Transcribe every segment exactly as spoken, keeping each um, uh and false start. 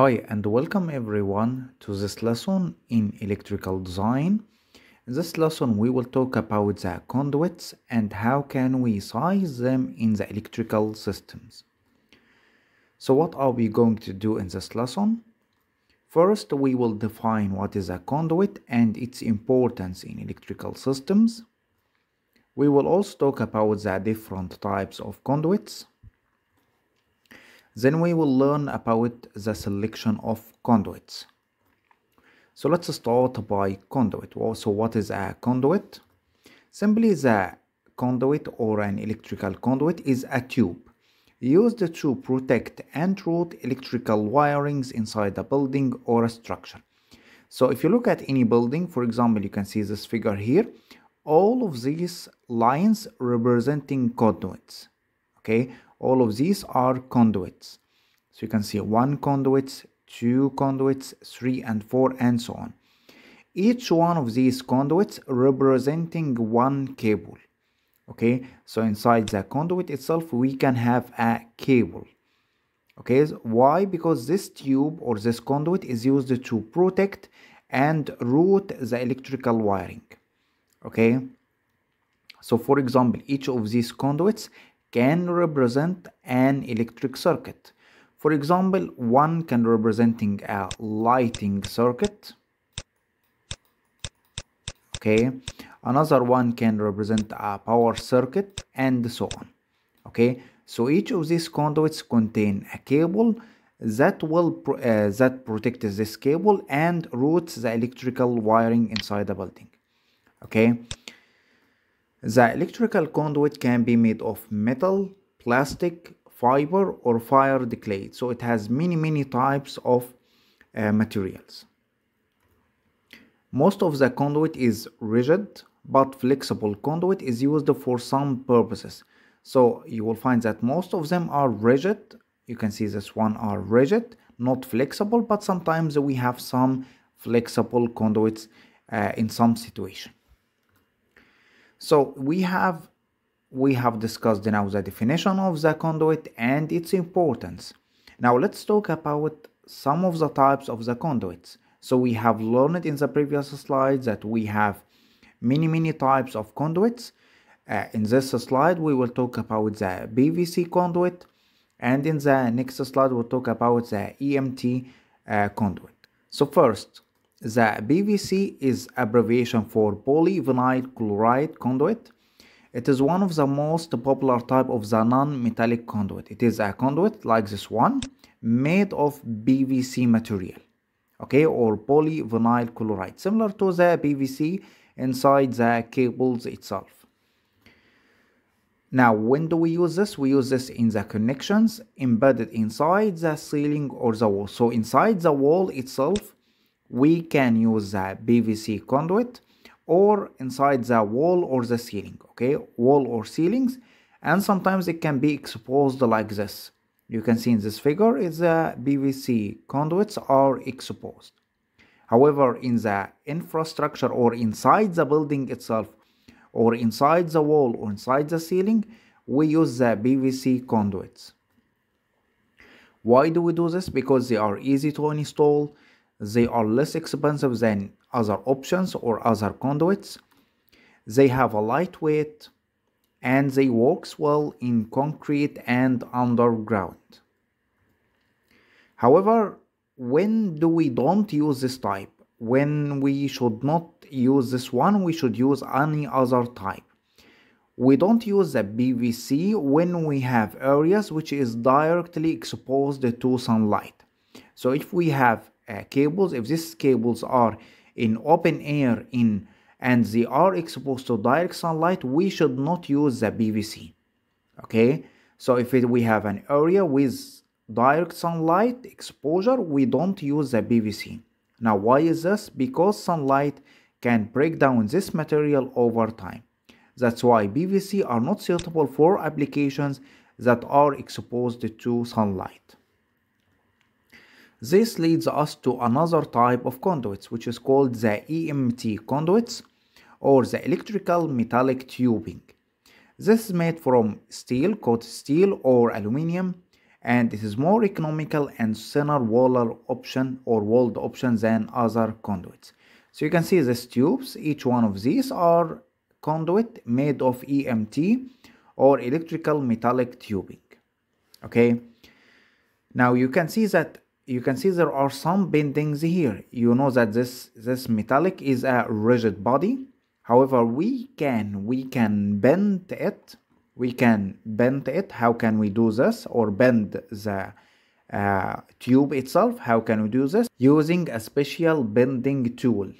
Hi and welcome everyone to this lesson in electrical design. In this lesson we will talk about the conduits and how can we size them in the electrical systems. So what are we going to do in this lesson? First we will define what is a conduit and its importance in electrical systems. We will also talk about the different types of conduits. Then we will learn about the selection of conduits. So let's start by conduit. So what is a conduit? Simply, the conduit or an electrical conduit is a tube used to protect and route electrical wirings inside a building or a structure. So if you look at any building, for example, you can see this figure here. All of these lines representing conduits. Okay. All of these are conduits. So you can see one conduit, two conduits, three and four, and so on. Each one of these conduits representing one cable. Okay, so inside the conduit itself we can have a cable. Okay, why? Because this tube or this conduit is used to protect and route the electrical wiring. Okay, so for example, each of these conduits can represent an electric circuit. For example, one can representing a lighting circuit. Okay, another one can represent a power circuit and so on. Okay, so each of these conduits contain a cable that will pro uh, that protects this cable and routes the electrical wiring inside the building. Okay. The electrical conduit can be made of metal, plastic, fiber, or fired clay. So it has many, many types of uh, materials. Most of the conduit is rigid, but flexible conduit is used for some purposes. So you will find that most of them are rigid. You can see this one are rigid, not flexible, but sometimes we have some flexible conduits uh, in some situation. So we have we have discussed now the definition of the conduit and its importance. Now let's talk about some of the types of the conduits. So we have learned in the previous slide that we have many many types of conduits. Uh, in this slide we will talk about the P V C conduit, and in the next slide we'll talk about the E M T uh, conduit. So first, the P V C is abbreviation for polyvinyl chloride conduit. It is one of the most popular type of the non-metallic conduit. It is a conduit like this one made of P V C material, okay, or polyvinyl chloride, similar to the P V C inside the cables itself. Now, when do we use this? We use this in the connections embedded inside the ceiling or the wall. So inside the wall itself, we can use the P V C conduit, or inside the wall or the ceiling. Okay, wall or ceilings, and sometimes it can be exposed like this. You can see in this figure is the P V C conduits are exposed. However, in the infrastructure or inside the building itself, or inside the wall or inside the ceiling, we use the P V C conduits. Why do we do this? Because they are easy to install. They are less expensive than other options or other conduits. They have a lightweight and they work well in concrete and underground. However, when do we don't use this type? When we should not use this one, we should use any other type. We don't use the P V C when we have areas which is directly exposed to sunlight. So if we have Uh, cables, if these cables are in open air in and they are exposed to direct sunlight, we should not use the P V C. Okay, so if it, we have an area with direct sunlight exposure, we don't use the P V C. Now why is this? Because sunlight can break down this material over time. That's why P V C are not suitable for applications that are exposed to sunlight. This leads us to another type of conduits, which is called the E M T conduits, or the electrical metallic tubing. This is made from steel, coated steel or aluminum, and it is more economical and thinner waller option or walled option than other conduits. So you can see these tubes, each one of these are conduit made of E M T or electrical metallic tubing. Okay, now you can see that you can see there are some bendings here. You know that this this metallic is a rigid body. However, we can we can bend it. We can bend it. How can we do this? Or bend the uh, tube itself? How can we do this? Using a special bending tool.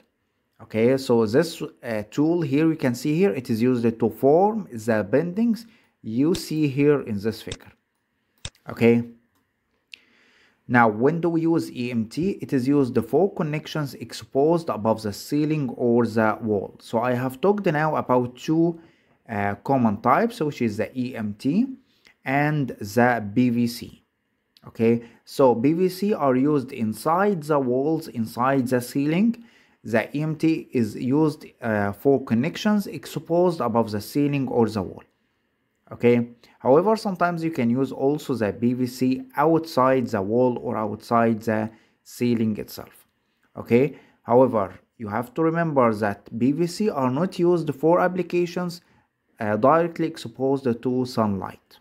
Okay, so this uh, tool here, we can see here, it is used to form the bendings you see here in this figure. Okay. Now, when do we use E M T? It is used for connections exposed above the ceiling or the wall. So I have talked now about two uh, common types, which is the E M T and the P V C. Okay, so P V C are used inside the walls, inside the ceiling. The E M T is used uh, for connections exposed above the ceiling or the wall. Okay, however, sometimes you can use also the P V C outside the wall or outside the ceiling itself. Okay, however, you have to remember that P V C are not used for applications uh, directly exposed to sunlight.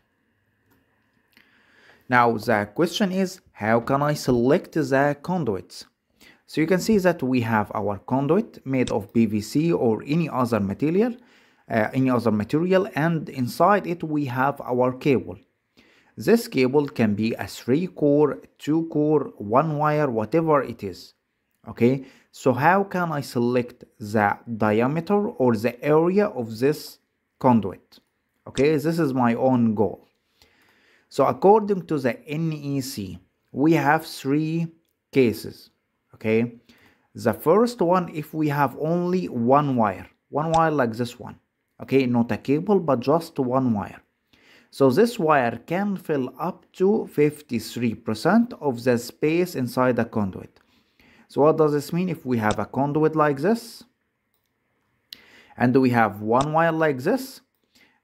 Now the question is, how can I select the conduits? So you can see that we have our conduit made of P V C or any other material. Uh, any other material, and inside it we have our cable. This cable can be a three core, two core, one wire, whatever it is. Okay, so how can I select the diameter or the area of this conduit? Okay, this is my own goal. So according to the N E C, we have three cases. Okay, the first one, if we have only one wire, one wire like this one. Okay, not a cable, but just one wire. So this wire can fill up to fifty-three percent of the space inside the conduit. So what does this mean? If we have a conduit like this, and we have one wire like this,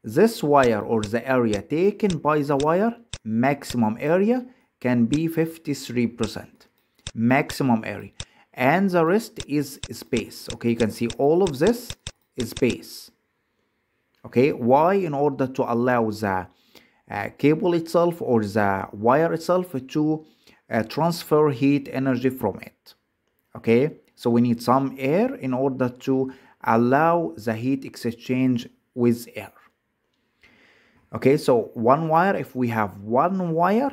this wire or the area taken by the wire, maximum area can be fifty-three percent. Maximum area. And the rest is space. Okay, you can see all of this is space. Okay, why? In order to allow the uh, cable itself or the wire itself to uh, transfer heat energy from it. Okay, so we need some air in order to allow the heat exchange with air. Okay, so one wire, if we have one wire,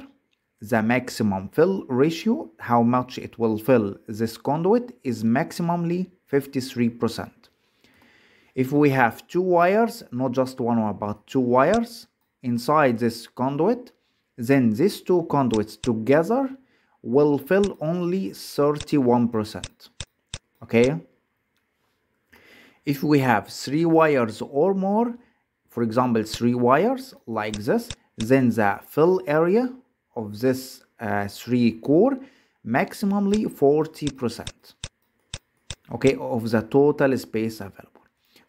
the maximum fill ratio, how much it will fill this conduit, is maximally fifty-three percent. If we have two wires, not just one wire, but two wires inside this conduit, then these two conduits together will fill only thirty-one percent. Okay? If we have three wires or more, for example, three wires like this, then the fill area of this uh, three core maximally forty percent, okay, of the total space available.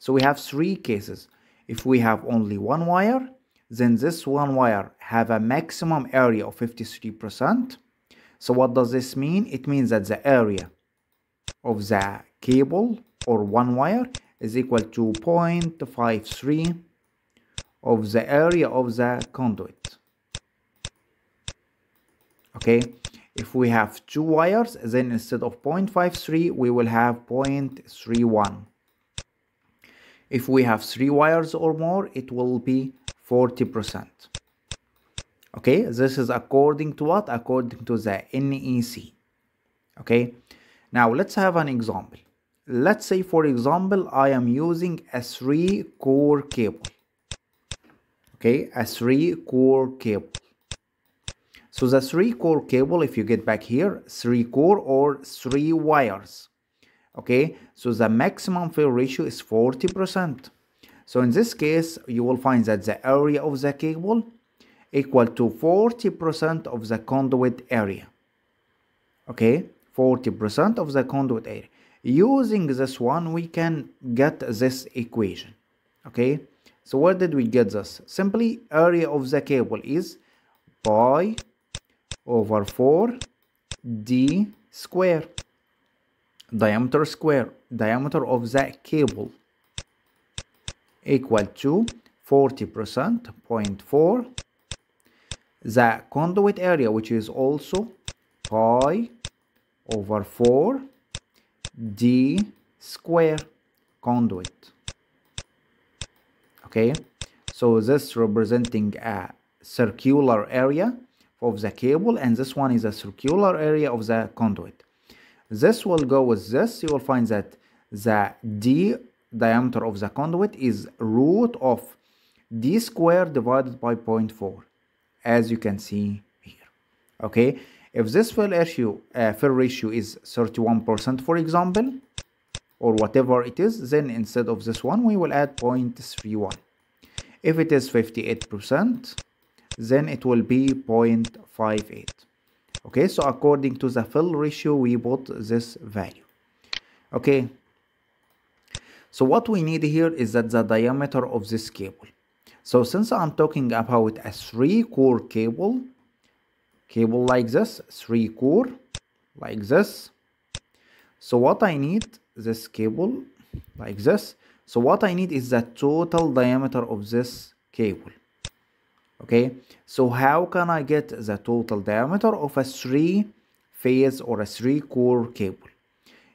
So we have three cases. If we have only one wire, then this one wire have a maximum area of fifty-three percent. So what does this mean? It means that the area of the cable or one wire is equal to zero point five three of the area of the conduit. Okay, if we have two wires, then instead of zero point five three, we will have zero point three one. If we have three wires or more, it will be forty percent. Okay, this is according to what? According to the N E C. Okay, now let's have an example. Let's say, for example, I am using a three core cable. Okay, a three core cable. So the three core cable, if you get back here, three core or three wires. Okay, so the maximum fill ratio is forty percent. So in this case, you will find that the area of the cable equal to forty percent of the conduit area. Okay, forty percent of the conduit area. Using this one, we can get this equation. Okay, so where did we get this? Simply, area of the cable is pi over four d square, diameter square, diameter of the cable, equal to forty percent, zero point four. The conduit area, which is also pi over four d square conduit. Okay, so this representing a circular area of the cable, and this one is a circular area of the conduit. This will go with this. You will find that the d diameter of the conduit is root of d squared divided by zero point four, as you can see here. Okay, if this fill ratio uh, fill ratio is thirty-one percent, for example, or whatever it is, then instead of this one we will add zero point three one. If it is fifty-eight percent, then it will be zero point five eight. Okay, so according to the fill ratio we bought this value. Okay, so what we need here is that the diameter of this cable. So since I'm talking about a three core cable cable like this, three core like this, so what I need, this cable like this, so what I need is the total diameter of this cable. Okay, so how can I get the total diameter of a three phase or a three core cable?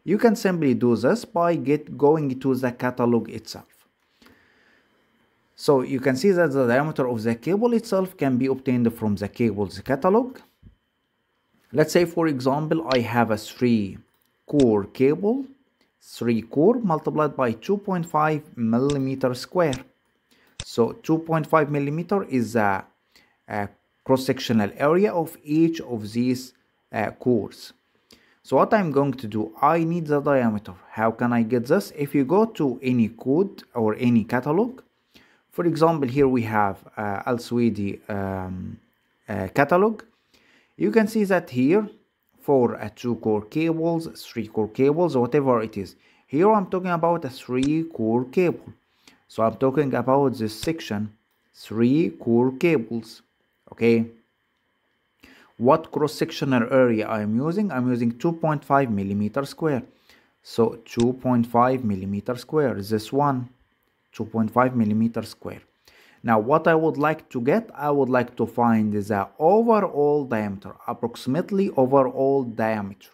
You can simply do this by get going to the catalog itself. So you can see that the diameter of the cable itself can be obtained from the cable's catalog. Let's say, for example, I have a three core cable, three core multiplied by two point five millimeter square. So two point five millimeter is a, a cross-sectional area of each of these uh, cores. So what I'm going to do, I need the diameter. How can I get this? If you go to any code or any catalog, for example, here we have uh, Alswedi um, uh, catalog. You can see that here for a two core cables, three core cables, whatever it is. Here I'm talking about a three core cable. So I'm talking about this section, three core cables. Okay, what cross-sectional area I'm using? I'm using two point five millimeter square. So two point five millimeter square, this one, two point five millimeter square. Now what I would like to get, I would like to find the overall diameter, approximately overall diameter.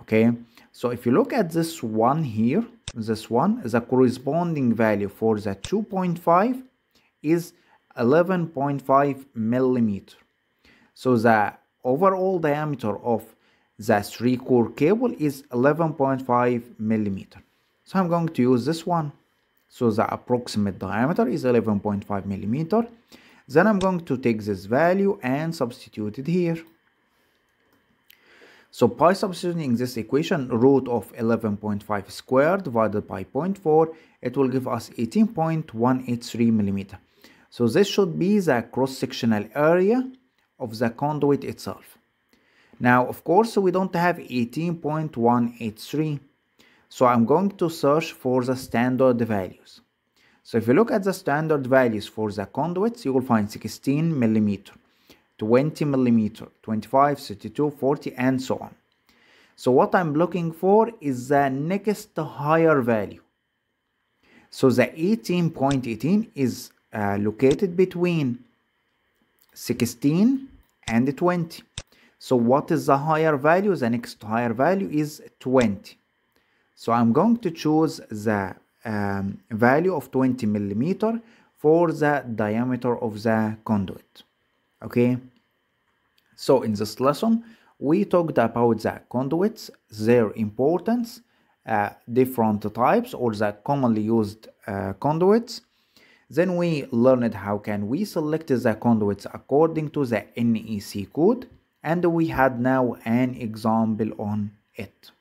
Okay, so if you look at this one here, this one, the corresponding value for the two point five is eleven point five millimeter. So the overall diameter of the three core cable is eleven point five millimeter. So I'm going to use this one. So the approximate diameter is eleven point five millimeter. Then I'm going to take this value and substitute it here. So by substituting this equation, root of eleven point five squared divided by zero point four, it will give us eighteen point one eight three millimeter. So this should be the cross-sectional area of the conduit itself. Now, of course, we don't have eighteen point one eight three. So I'm going to search for the standard values. So if you look at the standard values for the conduits, you will find sixteen millimeter, twenty millimeter, twenty-five, thirty-two, forty, and so on. So what I'm looking for is the next higher value. So the eighteen point one eight is uh, located between sixteen and twenty. So what is the higher value? The next higher value is twenty. So I'm going to choose the um, value of twenty millimeter for the diameter of the conduit. Okay, so in this lesson, we talked about the conduits, their importance, uh, different types or the commonly used uh, conduits. Then we learned how can we select the conduits according to the N E C code, and we had now an example on it.